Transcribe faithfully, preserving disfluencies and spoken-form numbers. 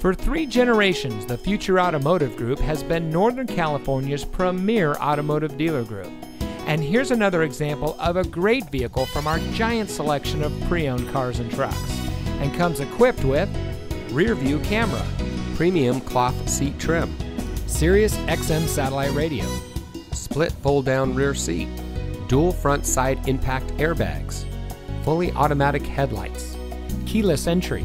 For three generations, the Future Automotive Group has been Northern California's premier automotive dealer group. And here's another example of a great vehicle from our giant selection of pre-owned cars and trucks. And comes equipped with rear view camera, premium cloth seat trim, Sirius X M satellite radio, split fold-down rear seat, dual front side impact airbags, fully automatic headlights, keyless entry,